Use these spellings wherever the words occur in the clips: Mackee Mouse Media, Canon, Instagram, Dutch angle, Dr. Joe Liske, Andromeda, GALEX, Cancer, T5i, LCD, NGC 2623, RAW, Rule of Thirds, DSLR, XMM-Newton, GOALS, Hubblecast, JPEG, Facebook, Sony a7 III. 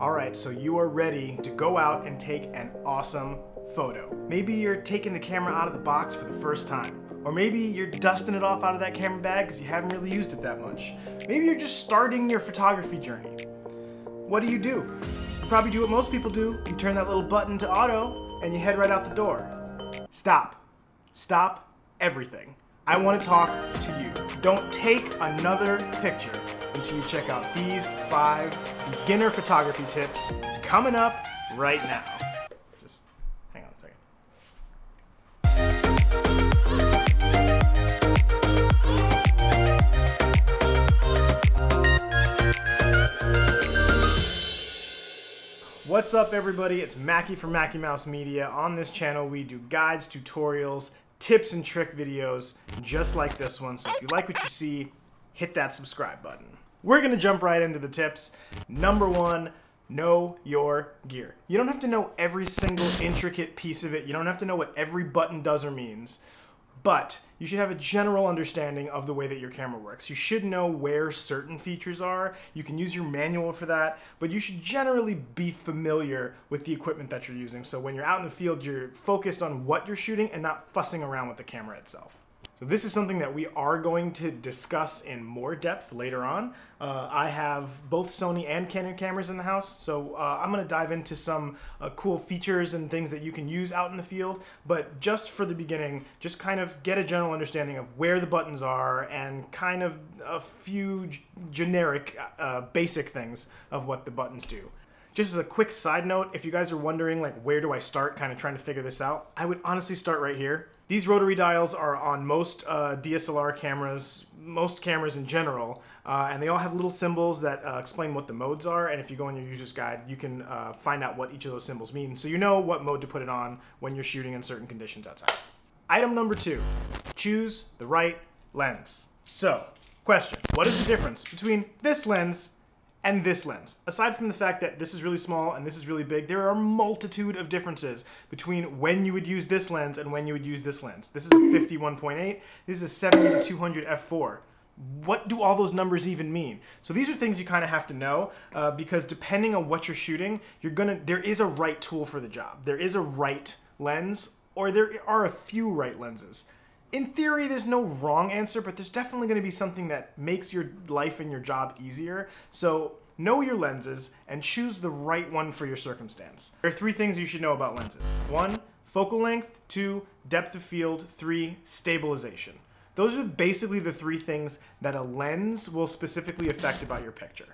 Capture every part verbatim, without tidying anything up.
All right, so you are ready to go out and take an awesome photo. Maybe you're taking the camera out of the box for the first time. Or maybe you're dusting it off out of that camera bag because you haven't really used it that much. Maybe you're just starting your photography journey. What do you do? You probably do what most people do. You turn that little button to auto and you head right out the door. Stop. Stop everything. I want to talk to you. Don't take another picture until you check out these five beginner photography tips coming up right now. Just hang on a second. What's up, everybody? It's Mackee from Mackee Mouse Media. On this channel, we do guides, tutorials, tips and trick videos just like this one. So if you like what you see, hit that subscribe button. We're gonna jump right into the tips. Number one, know your gear. You don't have to know every single intricate piece of it. You don't have to know what every button does or means, but you should have a general understanding of the way that your camera works. You should know where certain features are. You can use your manual for that, but you should generally be familiar with the equipment that you're using. So when you're out in the field, you're focused on what you're shooting and not fussing around with the camera itself. So this is something that we are going to discuss in more depth later on. Uh, I have both Sony and Canon cameras in the house, so uh, I'm gonna dive into some uh, cool features and things that you can use out in the field, but just for the beginning, just kind of get a general understanding of where the buttons are and kind of a few generic uh, basic things of what the buttons do. Just as a quick side note, if you guys are wondering like where do I start kind of trying to figure this out, I would honestly start right here. These rotary dials are on most uh, D S L R cameras, most cameras in general, uh, and they all have little symbols that uh, explain what the modes are, and if you go in your user's guide, you can uh, find out what each of those symbols mean, so you know what mode to put it on when you're shooting in certain conditions outside. Item number two, choose the right lens. So, question, what is the difference between this lens and this lens? Aside from the fact that this is really small and this is really big, there are a multitude of differences between when you would use this lens and when you would use this lens. This is a fifty-one point eight, this is a seventy to two hundred f four. What do all those numbers even mean? So these are things you kind of have to know uh, because depending on what you're shooting, you're gonna, there is a right tool for the job. There is a right lens, or there are a few right lenses. In theory, there's no wrong answer, but there's definitely going to be something that makes your life and your job easier. So know your lenses and choose the right one for your circumstance. There are three things you should know about lenses. One, focal length. Two, depth of field. Three, stabilization. Those are basically the three things that a lens will specifically affect about your picture.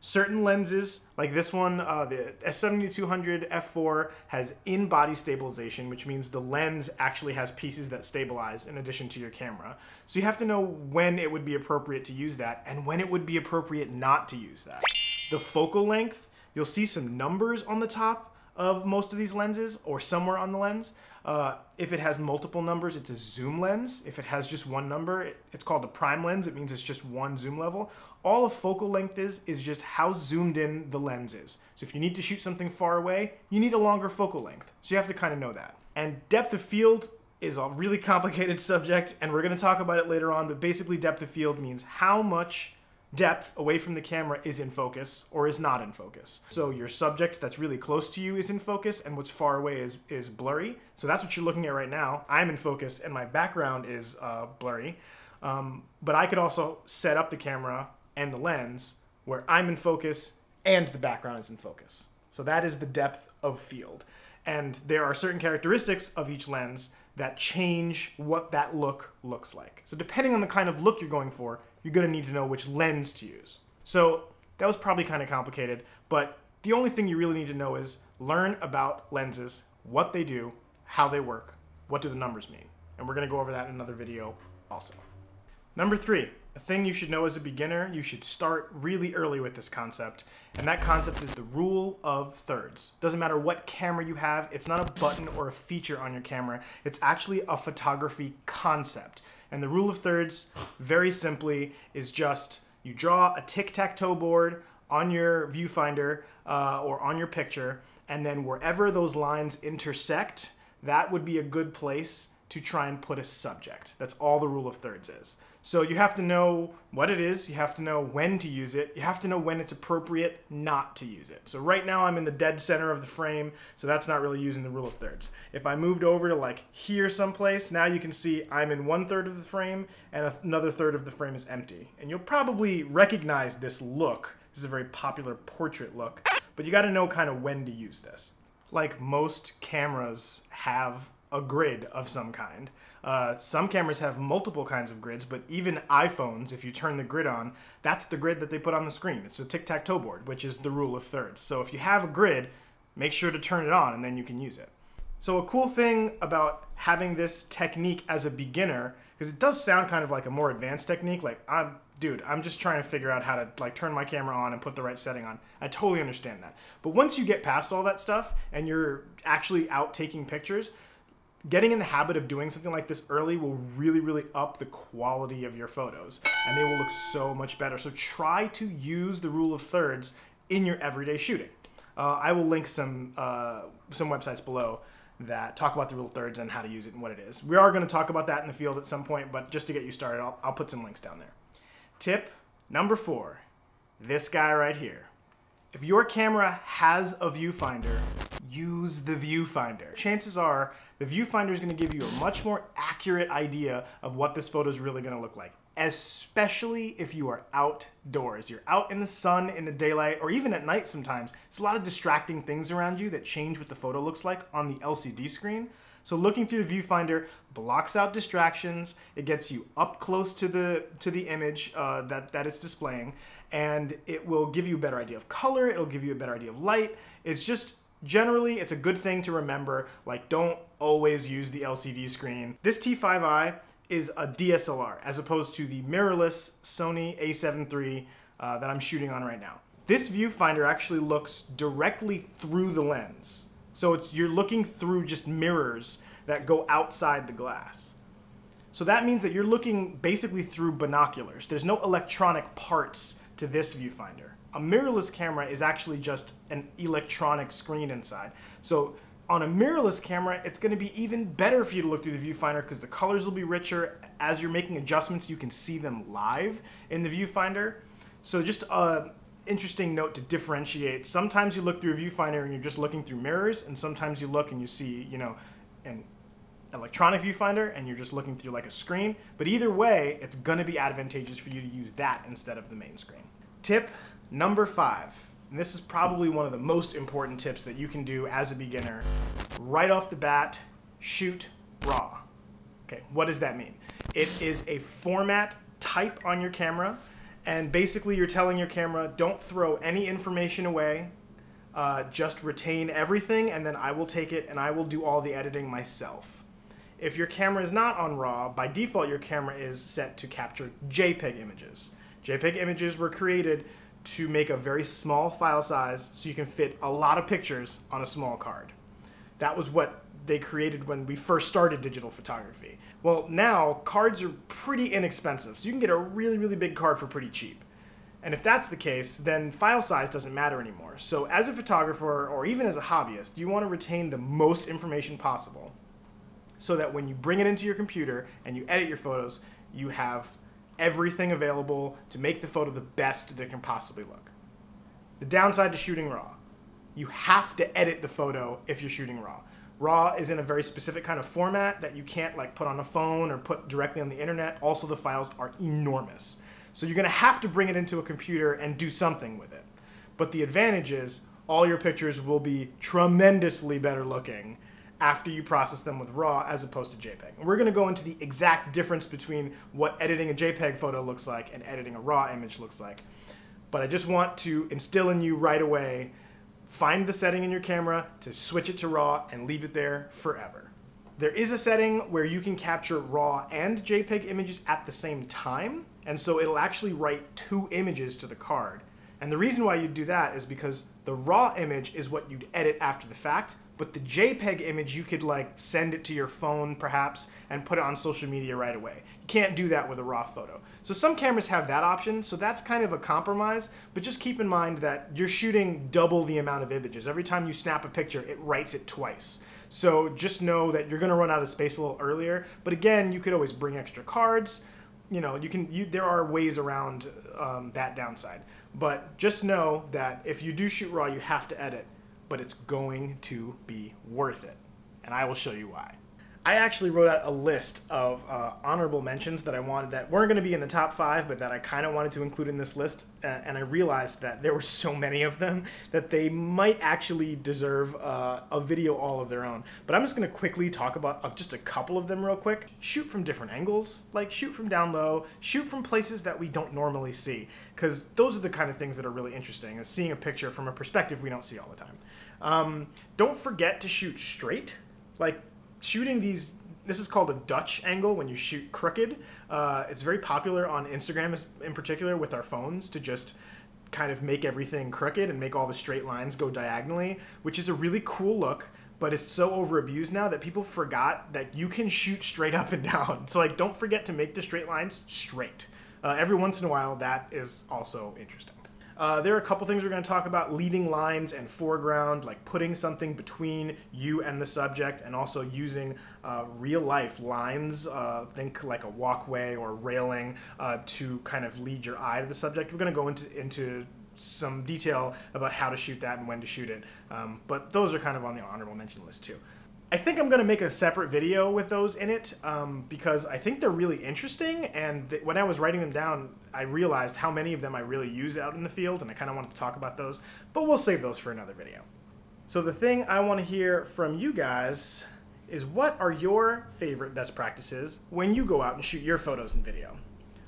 Certain lenses, like this one, uh, the S seventy to two hundred f four has in-body stabilization, which means the lens actually has pieces that stabilize in addition to your camera. So you have to know when it would be appropriate to use that and when it would be appropriate not to use that. The focal length, you'll see some numbers on the top of most of these lenses or somewhere on the lens. Uh, if it has multiple numbers, it's a zoom lens. If it has just one number, it, it's called a prime lens. It means it's just one zoom level. All a focal length is, is just how zoomed in the lens is. So if you need to shoot something far away, you need a longer focal length. So you have to kind of know that. And depth of field is a really complicated subject, and we're gonna talk about it later on, but basically depth of field means how much depth away from the camera is in focus or is not in focus. So your subject that's really close to you is in focus and what's far away is, is blurry. So that's what you're looking at right now. I'm in focus and my background is uh, blurry. Um, but I could also set up the camera and the lens where I'm in focus and the background is in focus. So that is the depth of field. And there are certain characteristics of each lens that change what that look looks like. So depending on the kind of look you're going for, you're gonna need to know which lens to use. So that was probably kind of complicated, but the only thing you really need to know is learn about lenses, what they do, how they work, what do the numbers mean. And we're gonna go over that in another video also. Number three, a thing you should know as a beginner, you should start really early with this concept. And that concept is the rule of thirds. Doesn't matter what camera you have, it's not a button or a feature on your camera, it's actually a photography concept. And the rule of thirds, very simply, is just you draw a tic-tac-toe board on your viewfinder uh, or on your picture, and then wherever those lines intersect, that would be a good place to try and put a subject. That's all the rule of thirds is. So you have to know what it is, you have to know when to use it, you have to know when it's appropriate not to use it. So right now I'm in the dead center of the frame, so that's not really using the rule of thirds. If I moved over to like here someplace, now you can see I'm in one third of the frame and another third of the frame is empty. And you'll probably recognize this look. This is a very popular portrait look, but you gotta know kind of when to use this. Like most cameras have a grid of some kind. Uh, some cameras have multiple kinds of grids, but even iPhones, if you turn the grid on, that's the grid that they put on the screen. It's a tic-tac-toe board, which is the rule of thirds. So if you have a grid, make sure to turn it on and then you can use it. So a cool thing about having this technique as a beginner, because it does sound kind of like a more advanced technique, like I'm, dude, I'm just trying to figure out how to like turn my camera on and put the right setting on. I totally understand that. But once you get past all that stuff and you're actually out taking pictures, getting in the habit of doing something like this early will really, really up the quality of your photos, and they will look so much better. So try to use the rule of thirds in your everyday shooting. Uh, I will link some, uh, some websites below that talk about the rule of thirds and how to use it and what it is. We are going to talk about that in the field at some point, but just to get you started, I'll, I'll put some links down there. Tip number four, this guy right here. If your camera has a viewfinder, use the viewfinder. Chances are the viewfinder is going to give you a much more accurate idea of what this photo is really going to look like, especially if you are outdoors. You're out in the sun, in the daylight, or even at night sometimes. There's a lot of distracting things around you that change what the photo looks like on the L C D screen. So looking through the viewfinder blocks out distractions. It gets you up close to the to the image uh, that, that it's displaying, and it will give you a better idea of color. It'll give you a better idea of light. It's just, generally, it's a good thing to remember, like don't always use the L C D screen. This T five i is a D S L R as opposed to the mirrorless Sony A seven three uh, that I'm shooting on right now. This viewfinder actually looks directly through the lens. So it's, you're looking through just mirrors that go outside the glass. So that means that you're looking basically through binoculars. There's no electronic parts to this viewfinder. A mirrorless camera is actually just an electronic screen inside. So on a mirrorless camera, it's going to be even better for you to look through the viewfinder because the colors will be richer. As you're making adjustments, you can see them live in the viewfinder. So just an interesting note to differentiate. Sometimes you look through a viewfinder and you're just looking through mirrors, and sometimes you look and you see, you know, an electronic viewfinder and you're just looking through like a screen. But either way, it's going to be advantageous for you to use that instead of the main screen. Tip number five, and this is probably one of the most important tips that you can do as a beginner, right off the bat, shoot RAW. Okay, what does that mean? It is a format type on your camera, and basically you're telling your camera, don't throw any information away, uh, just retain everything, and then I will take it and I will do all the editing myself. If your camera is not on RAW, by default your camera is set to capture JPEG images. JPEG images were created to make a very small file size so you can fit a lot of pictures on a small card. That was what they created when we first started digital photography. Well, now cards are pretty inexpensive, so you can get a really, really big card for pretty cheap. And if that's the case, then file size doesn't matter anymore. So as a photographer or even as a hobbyist, you want to retain the most information possible so that when you bring it into your computer and you edit your photos, you have everything available to make the photo the best that it can possibly look. The downside to shooting RAW, you have to edit the photo if you're shooting RAW. RAW is in a very specific kind of format that you can't like put on a phone or put directly on the internet. Also, the files are enormous. So you're gonna have to bring it into a computer and do something with it. But the advantage is all your pictures will be tremendously better looking after you process them with RAW as opposed to JPEG. And we're gonna go into the exact difference between what editing a JPEG photo looks like and editing a RAW image looks like. But I just want to instill in you right away, find the setting in your camera to switch it to RAW and leave it there forever. There is a setting where you can capture RAW and JPEG images at the same time, and so it'll actually write two images to the card. And the reason why you do that is because the RAW image is what you'd edit after the fact, but the JPEG image, you could like send it to your phone perhaps and put it on social media right away. You can't do that with a RAW photo. So some cameras have that option, so that's kind of a compromise, but just keep in mind that you're shooting double the amount of images. Every time you snap a picture, it writes it twice. So just know that you're gonna run out of space a little earlier, but again, you could always bring extra cards, you know, you can, you, there are ways around um, that downside. But just know that if you do shoot RAW, you have to edit, but it's going to be worth it. And I will show you why. I actually wrote out a list of uh, honorable mentions that I wanted that weren't going to be in the top five, but that I kind of wanted to include in this list. And I realized that there were so many of them that they might actually deserve uh, a video all of their own. But I'm just going to quickly talk about uh, just a couple of them real quick. Shoot from different angles, like shoot from down low, shoot from places that we don't normally see, because those are the kind of things that are really interesting, is seeing a picture from a perspective we don't see all the time. Um, don't forget to shoot straight. Like, shooting these, this is called a Dutch angle when you shoot crooked. Uh, it's very popular on Instagram in particular with our phones to just kind of make everything crooked and make all the straight lines go diagonally, which is a really cool look, but it's so overabused now that people forgot that you can shoot straight up and down. So, like, don't forget to make the straight lines straight. Uh, every once in a while, that is also interesting. Uh, there are a couple things we're going to talk about, leading lines and foreground, like putting something between you and the subject, and also using uh, real-life lines, uh, think like a walkway or railing, uh, to kind of lead your eye to the subject. We're going to go into, into some detail about how to shoot that and when to shoot it, um, but those are kind of on the honorable mention list too. I think I'm going to make a separate video with those in it, um, because I think they're really interesting, and th when I was writing them down, I realized how many of them I really use out in the field, and I kind of wanted to talk about those, but we'll save those for another video. So the thing I want to hear from you guys is, what are your favorite best practices when you go out and shoot your photos and video?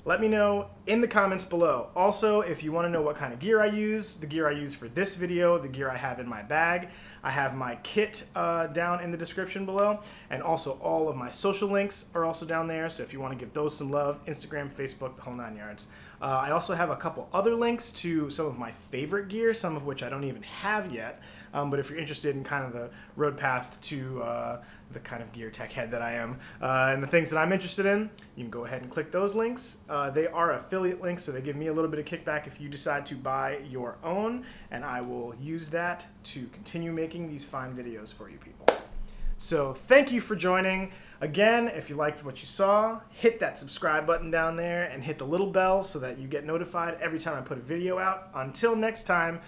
Let me know in the comments below. Also, if you want to know what kind of gear I use, the gear I use for this video, the gear I have in my bag, I have my kit uh, down in the description below, and also all of my social links are also down there, so if you want to give those some love, Instagram, Facebook, the whole nine yards. Uh, I also have a couple other links to some of my favorite gear, some of which I don't even have yet, um, but if you're interested in kind of the road path to uh, the kind of gear tech head that I am, uh, and the things that I'm interested in, you can go ahead and click those links. Uh, they are affiliate links, so they give me a little bit of kickback if you decide to buy your own, and I will use that to continue making these fine videos for you people. So thank you for joining. Again, if you liked what you saw, hit that subscribe button down there and hit the little bell so that you get notified every time I put a video out. Until next time,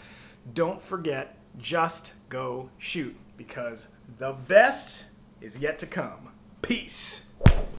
don't forget, just go shoot, because the best is yet to come. Peace.